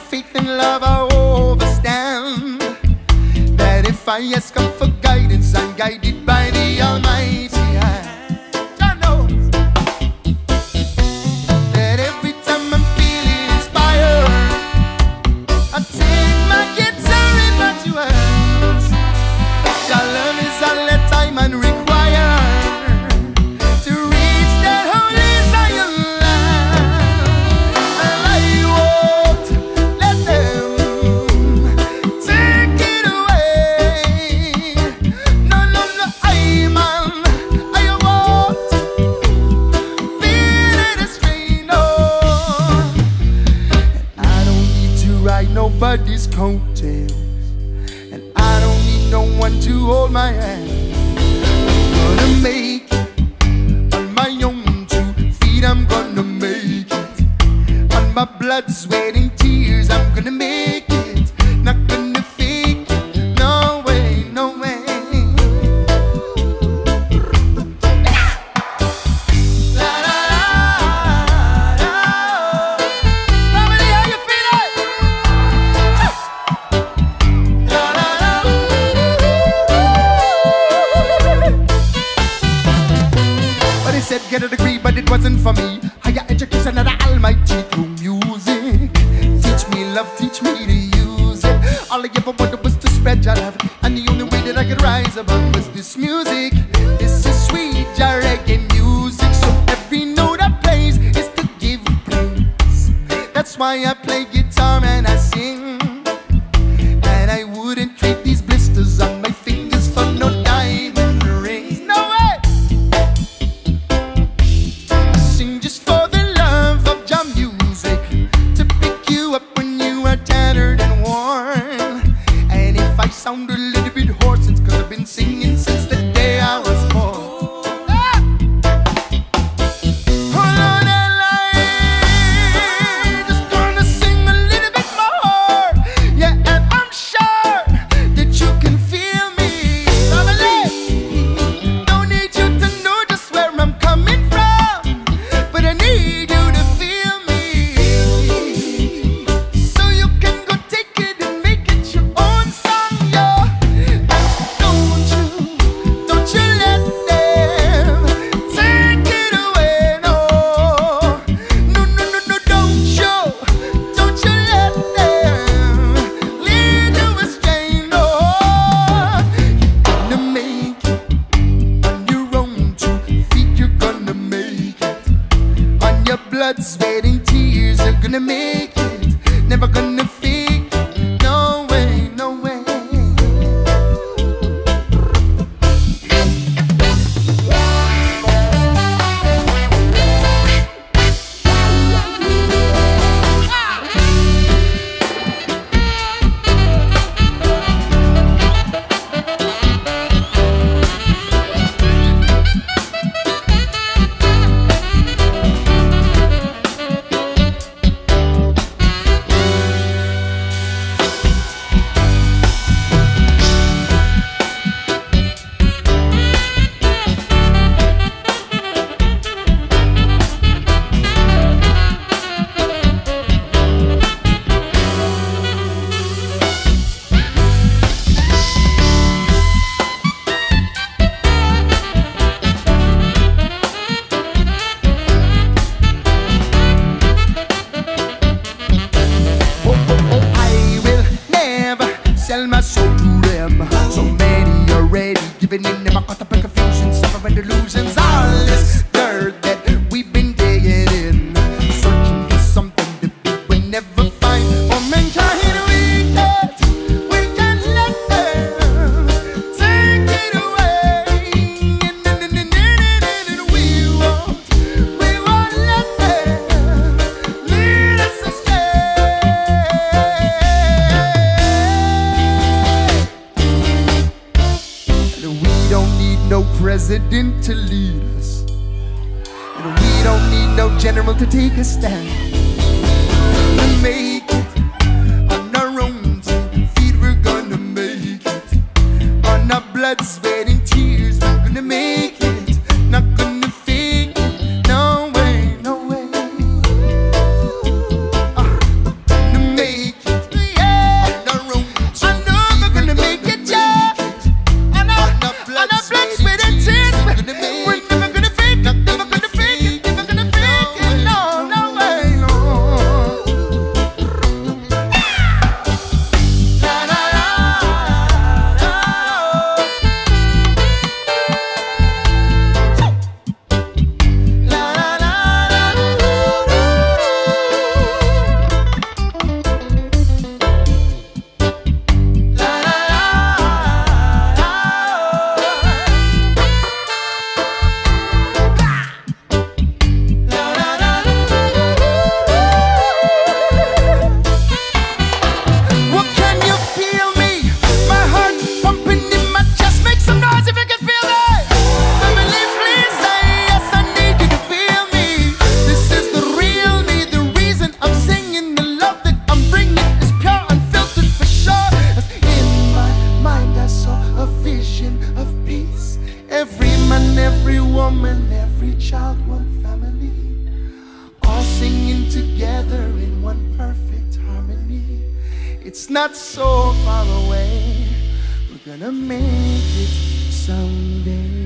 faith and love I overstand, that if I ask God for guidance, I'm guided by the Almighty hand. I know that every time I'm feeling inspired, I take my guitar in my two hands. Shall learn is I let time and require to reach that holy Zion land. And I won't let them take it away. No, no, no, I won't be in a strain, no. And I don't need to ride nobody's coattails, and I don't need no one to hold my hand. I'm gonna make it on my own two feet. I'm gonna make it on my blood, sweat and tears. I'm gonna make it, not gonna fake it. No way, no way. La la la la. Family, how you feeling? La la la. But they said get a degree, but it wasn't for me. Higher education and the Almighty through music. Teach me love, teach me to use it. All I ever wanted was to spread your love, and the only way that I could rise above was this music. This is sweet, your reggae music. So every note I play is to give praise. That's why I play guitar and I sing, and I wouldn't trade these blisters on my fingers for no diamond rings. No way! I sing just for the love of your music, to pick you up when you are tattered and worn. And if I sound a little bit hoarse, it's 'cause I've been singing since the day I was born. Hold on and light, just gonna sing a little bit more. Yeah, and I'm sure that you can feel me. Family, don't need you to know just where I'm coming from, but I need you to feel me, so you can go take it and make it your own song, yeah. And don't you let them take it away, no. No, don't you let them lead you astray, no. You're gonna make it on your own two feet. You're gonna make it on your blood, sweat and tears. You're gonna make it, never gonna fake it. No way, no way. I will never sell my soul to them. So many already giving in, never caught up in confusion, suffering delusions. All this dirt that we've been digging in, searching for something to be, we never find. For mankind, we can't let them take it away. And we won't let them lead us astray. And we don't need no president to lead us, and we don't need no general to take a stand. We'll make it on our own two feet. We're gonna make it on our blood, sweat and tears. We're gonna make it, not gonna fake it. No way, no way. Gonna make child, one family, all singing together in one perfect harmony. It's not so far away, we're gonna make it someday.